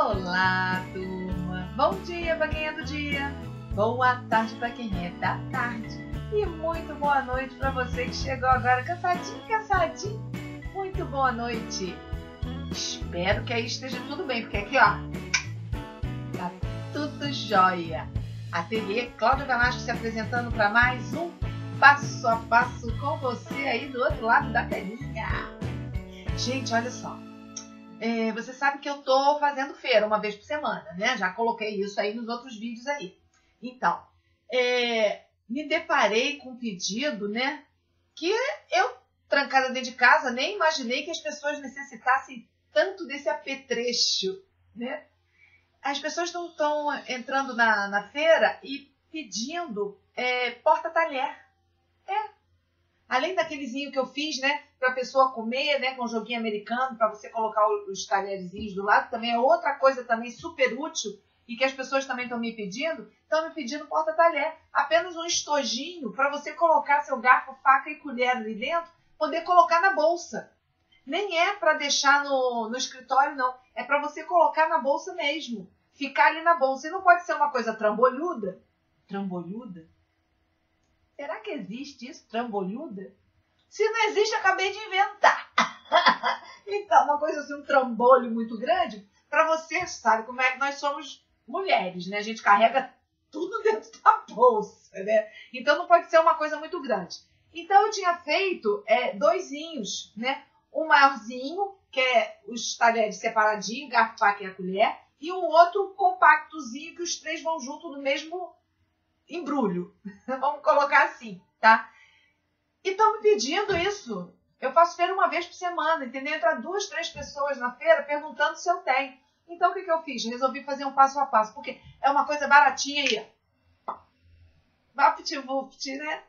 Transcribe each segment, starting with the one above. Olá, turma! Bom dia para quem é do dia, boa tarde para quem é da tarde e muito boa noite para você que chegou agora cansadinho. Muito boa noite! Espero que aí esteja tudo bem, porque aqui, ó, tá tudo jóia! Ateliê Cláudia Velasco se apresentando para mais um Passo a Passo com você aí do outro lado da telinha. Gente, olha só. Você sabe que eu tô fazendo feira uma vez por semana, né? Já coloquei isso aí nos outros vídeos aí. Então, me deparei com um pedido, né? Que eu, trancada dentro de casa, nem imaginei que as pessoas necessitassem tanto desse apetrecho, né? As pessoas estão entrando na feira e pedindo porta-talher. Além daquelezinho que eu fiz, né, para a pessoa comer, né, com joguinho americano, para você colocar os talherzinhos do lado, também é outra coisa também super útil e que as pessoas também estão me pedindo porta-talher. Apenas um estojinho para você colocar seu garfo, faca e colher ali dentro, poder colocar na bolsa. Nem é para deixar no escritório, não. É para você colocar na bolsa mesmo. Ficar ali na bolsa. E não pode ser uma coisa trambolhuda. Trambolhuda? Será que existe isso, trambolhuda? Se não existe, acabei de inventar. Então, uma coisa assim, um trambolho muito grande, para você, sabe como é que nós somos mulheres, né? A gente carrega tudo dentro da bolsa, né? Então, não pode ser uma coisa muito grande. Então, eu tinha feito doisinhos, né? Um maiorzinho, que é os talheres separadinhos, garfo, faca e a colher, e um outro compactozinho, que os três vão junto no mesmo embrulho, vamos colocar assim, tá? E estão me pedindo isso. Eu faço feira uma vez por semana, entendeu? Entra 2, 3 pessoas na feira perguntando se eu tenho. Então, o que eu fiz? Resolvi fazer um passo a passo, porque é uma coisa baratinha aí, vapt-vupt, né?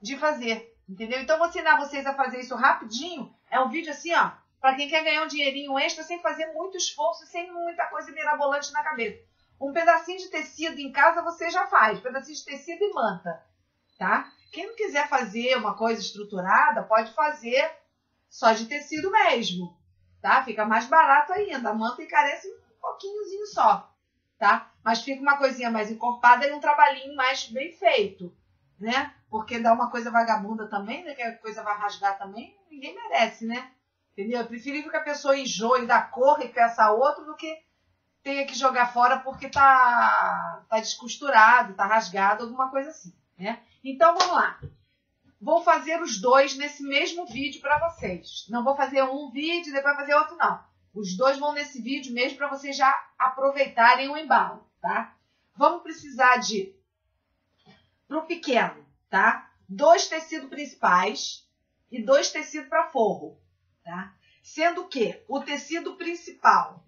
De fazer, entendeu? Então, vou ensinar vocês a fazer isso rapidinho. É um vídeo assim, ó, para quem quer ganhar um dinheirinho extra sem fazer muito esforço, sem muita coisa mirabolante na cabeça. Um pedacinho de tecido em casa você já faz, pedacinho de tecido e manta, tá? Quem não quiser fazer uma coisa estruturada, pode fazer só de tecido mesmo, tá? Fica mais barato ainda, a manta encarece um pouquinhozinho só, tá? Mas fica uma coisinha mais encorpada e um trabalhinho mais bem feito, né? Porque dá uma coisa vagabunda também, né? Que a coisa vai rasgar também, ninguém merece, né? Entendeu? É preferível que a pessoa enjoe da cor e peça outro do que tenha que jogar fora porque tá descosturado, tá rasgado, alguma coisa assim, né? Então, vamos lá. Vou fazer os dois nesse mesmo vídeo para vocês. Não vou fazer um vídeo e depois fazer outro, não. Os dois vão nesse vídeo mesmo para vocês já aproveitarem o embalo, tá? Vamos precisar de, pro pequeno, tá? 2 tecidos principais e 2 tecidos para forro, tá? Sendo que o tecido principal,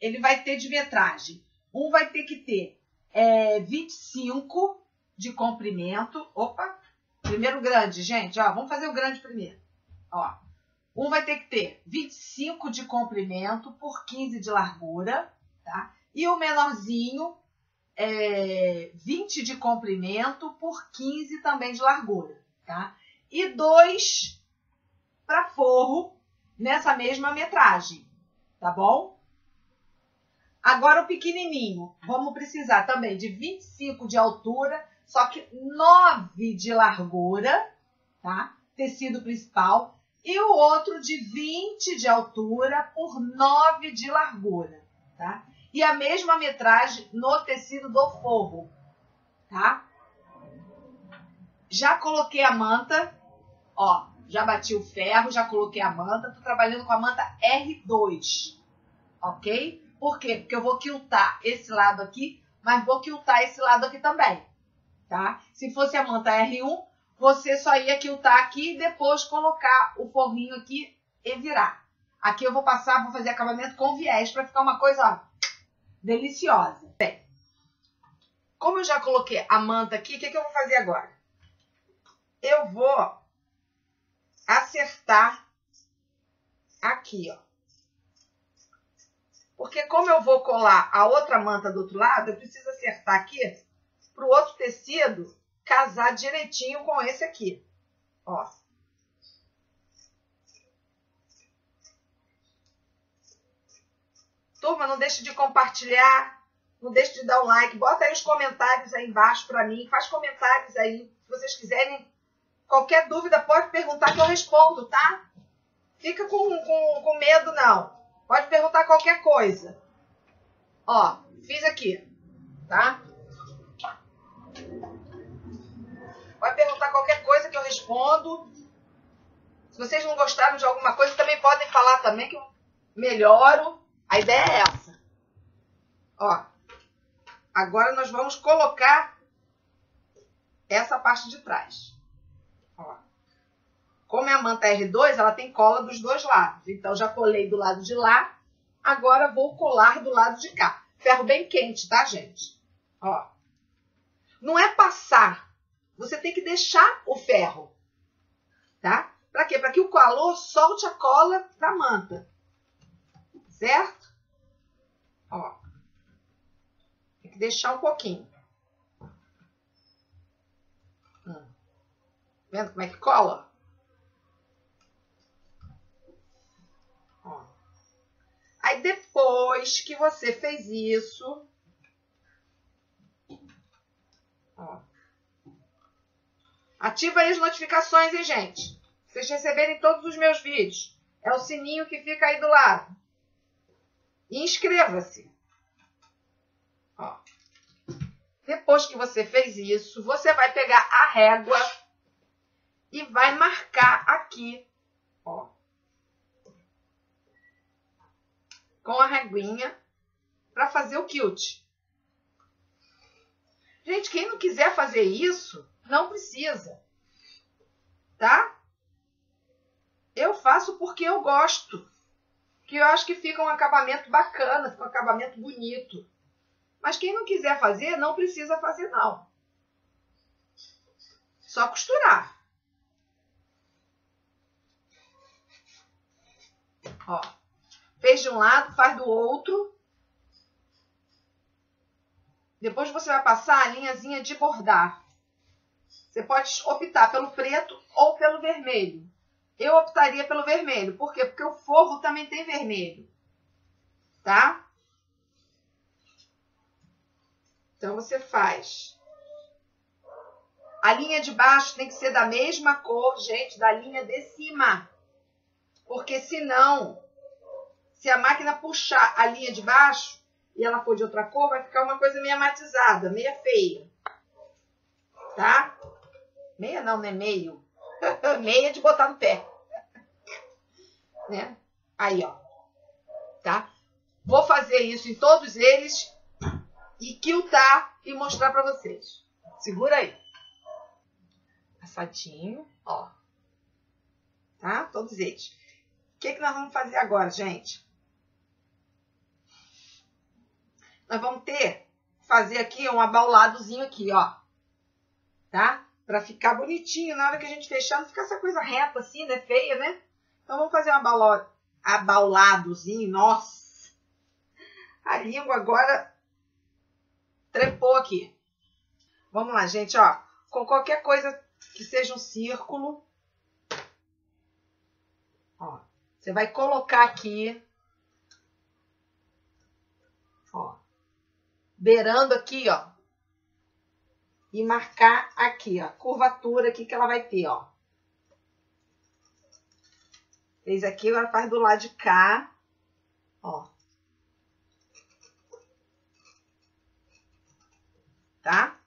ele vai ter de metragem. Um vai ter que ter 25 de comprimento. Opa! Primeiro grande, gente. Ó, vamos fazer o grande primeiro. Ó, um vai ter que ter 25 de comprimento por 15 de largura, tá? E o menorzinho, 20 de comprimento por 15 também de largura, tá? E 2 para forro nessa mesma metragem, tá bom? Agora o pequenininho, vamos precisar também de 25 de altura, só que 9 de largura, tá? Tecido principal. E o outro de 20 de altura por 9 de largura, tá? E a mesma metragem no tecido do forro, tá? Já coloquei a manta, ó, já bati o ferro, já coloquei a manta. Tô trabalhando com a manta R2, ok? Por quê? Porque eu vou quiltar esse lado aqui, mas vou quiltar esse lado aqui também, tá? Se fosse a manta R1, você só ia quiltar aqui e depois colocar o forrinho aqui e virar. Aqui eu vou passar, vou fazer acabamento com viés para ficar uma coisa, ó, deliciosa. Bem, como eu já coloquei a manta aqui, o que eu vou fazer agora? Eu vou acertar aqui, ó. Porque como eu vou colar a outra manta do outro lado, eu preciso acertar aqui para o outro tecido casar direitinho com esse aqui. Ó. Turma, não deixe de compartilhar, não deixe de dar um like, bota aí os comentários aí embaixo para mim, faz comentários aí, se vocês quiserem. Qualquer dúvida pode perguntar que eu respondo, tá? Fica com medo, não. Pode perguntar qualquer coisa. Ó, fiz aqui, tá? Pode perguntar qualquer coisa que eu respondo. Se vocês não gostaram de alguma coisa, também podem falar também que eu melhoro. A ideia é essa. Ó, agora nós vamos colocar essa parte de trás. Ó. Como é a manta R2, ela tem cola dos dois lados. Então, já colei do lado de lá. Agora, vou colar do lado de cá. Ferro bem quente, tá, gente? Ó. Não é passar. Você tem que deixar o ferro. Tá? Pra quê? Pra que o calor solte a cola da manta. Certo? Ó. Tem que deixar um pouquinho. Vendo como é que cola? Ó. Aí depois que você fez isso, ó, ativa aí as notificações, hein, gente? Pra vocês receberem todos os meus vídeos. É o sininho que fica aí do lado. E inscreva-se. Ó. Depois que você fez isso, você vai pegar a régua e vai marcar aqui, ó, com a reguinha, para fazer o quilt. Gente, quem não quiser fazer isso, não precisa, tá? Eu faço porque eu gosto, que eu acho que fica um acabamento bacana, fica um acabamento bonito. Mas quem não quiser fazer, não precisa fazer, não. Só costurar. Ó, fez de um lado, faz do outro. Depois você vai passar a linhazinha de bordar. Você pode optar pelo preto ou pelo vermelho. Eu optaria pelo vermelho. Por quê? Porque o forro também tem vermelho. Tá? Então, você faz. A linha de baixo tem que ser da mesma cor, gente, da linha de cima. Porque senão, se a máquina puxar a linha de baixo e ela for de outra cor, vai ficar uma coisa meio matizada, meio feia. Tá? Meia não, né? Meio. Meia de botar no pé. Né? Aí, ó. Tá? Vou fazer isso em todos eles e quiltar e mostrar pra vocês. Segura aí. Passadinho, ó. Tá? Todos eles. O que nós vamos fazer agora, gente? Nós vamos fazer aqui um abauladozinho aqui, ó. Tá? Pra ficar bonitinho. Na hora que a gente fechar, não ficar essa coisa reta assim, né? Feia, né? Então, vamos fazer um abauladozinho. Nossa! A língua agora trepou aqui. Vamos lá, gente, ó. Com qualquer coisa que seja um círculo, ó. Você vai colocar aqui, ó, beirando aqui, ó, e marcar aqui, ó, curvatura aqui que ela vai ter, ó. Fez aqui, agora faz do lado de cá, ó. Tá?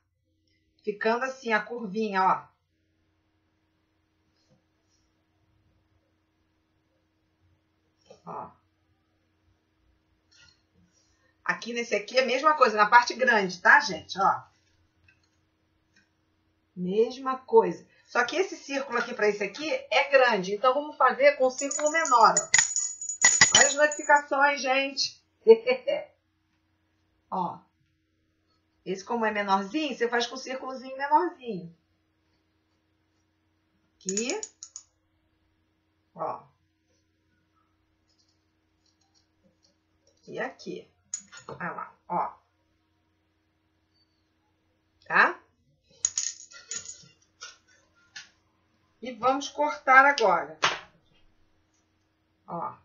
Ficando assim a curvinha, ó. Ó. Aqui nesse aqui é a mesma coisa, na parte grande, tá, gente? Ó. Mesma coisa. Só que esse círculo aqui para esse aqui é grande, então vamos fazer com um círculo menor, ó. Olha as notificações, gente. Ó. Esse como é menorzinho, você faz com um círculozinho menorzinho. Aqui. Ó. E aqui, olha lá, ó, tá? E vamos cortar agora, ó.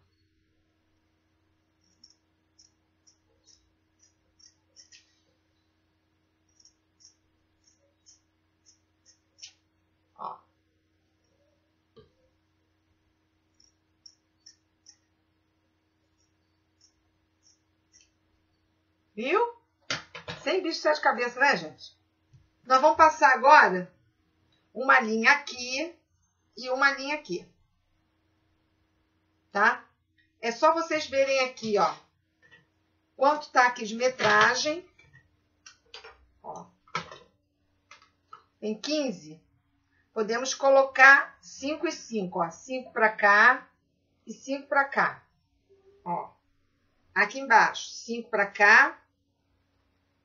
Viu? Sem bicho de sete cabeças, né, gente? Nós vamos passar agora uma linha aqui e uma linha aqui. Tá? É só vocês verem aqui, ó, quanto tá aqui de metragem. Ó. Tem 15. Podemos colocar 5 e 5, ó. 5 para cá e 5 para cá. Ó. Aqui embaixo, 5 para cá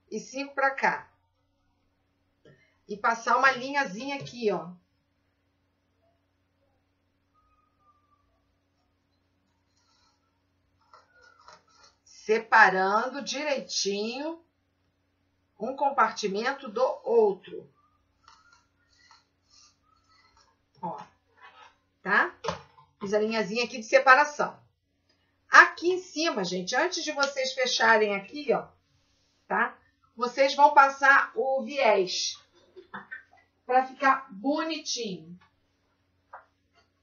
e 5 para cá. E passar uma linhazinha aqui, ó. Separando direitinho um compartimento do outro. Ó, tá? Fiz a linhazinha aqui de separação. Aqui em cima, gente, antes de vocês fecharem aqui, ó, tá? Vocês vão passar o viés para ficar bonitinho.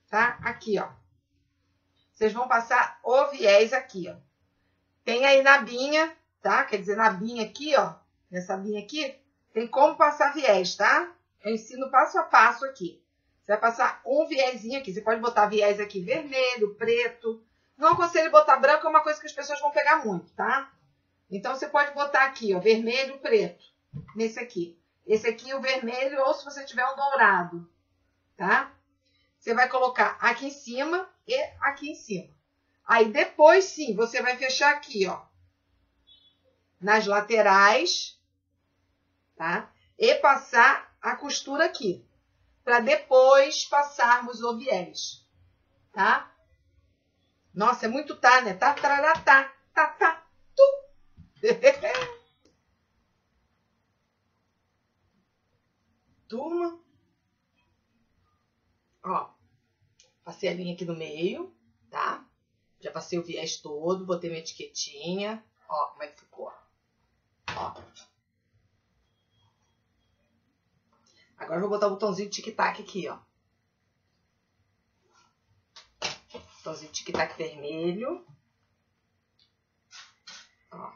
Tá? Aqui, ó. Vocês vão passar o viés aqui, ó. Tem aí nabinha, tá? Quer dizer, nabinha aqui, ó. Nessa linha aqui, tem como passar viés, tá? Eu ensino passo a passo aqui. Você vai passar um viésinho aqui. Você pode botar viés aqui vermelho, preto. Não aconselho botar branco, é uma coisa que as pessoas vão pegar muito, tá? Então, você pode botar aqui, ó, vermelho, preto. Nesse aqui. Esse aqui, o vermelho, ou se você tiver um dourado, tá? Você vai colocar aqui em cima e aqui em cima. Aí, depois, sim, você vai fechar aqui, ó. Nas laterais, tá? E passar a costura aqui. Para depois passarmos o viés, tá? Nossa, é muito tá, né? Tá, tarará, tá, tá, tá, tu. Turma. Ó, passei a linha aqui no meio, tá? Já passei o viés todo, botei minha etiquetinha. Ó, como é que ficou? Ó. Agora eu vou botar o botãozinho tic-tac aqui, ó. Botãozinho tic-tac vermelho. Ó.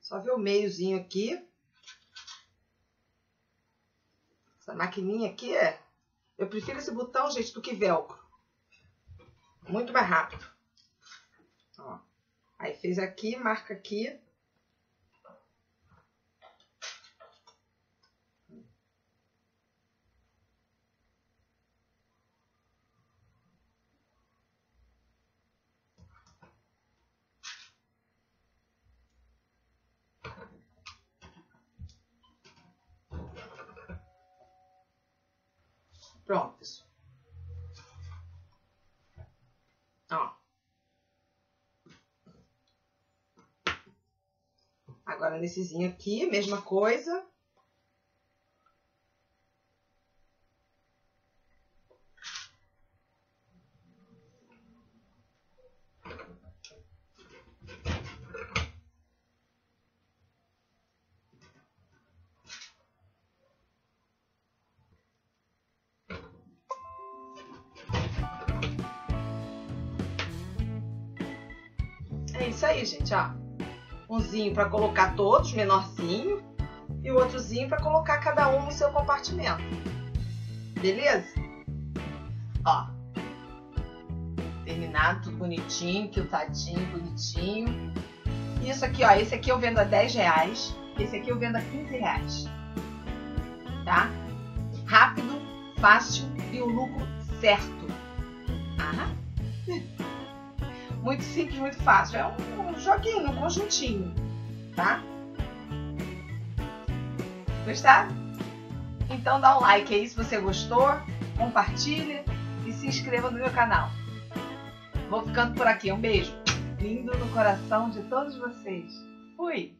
Só ver o meiozinho aqui. Essa maquininha aqui é... Eu prefiro esse botão, gente, do que velcro. Muito mais rápido. Ó, aí fez aqui, marca aqui. Pronto, pessoal. Ó. Agora, nessezinho aqui, mesma coisa. É isso aí, gente, ó. Umzinho para colocar todos, menorzinho, e o outrozinho para colocar cada um no seu compartimento. Beleza? Ó. Terminado, tudo bonitinho, quiltadinho, bonitinho. Isso aqui, ó, esse aqui eu vendo a R$10, esse aqui eu vendo a R$15, tá? Rápido, fácil e o lucro certo. Aham. Muito simples, muito fácil. É um joguinho, um conjuntinho, tá? Gostaram? Então dá um like aí se você gostou, compartilha e se inscreva no meu canal. Vou ficando por aqui. Um beijo lindo no coração de todos vocês. Fui!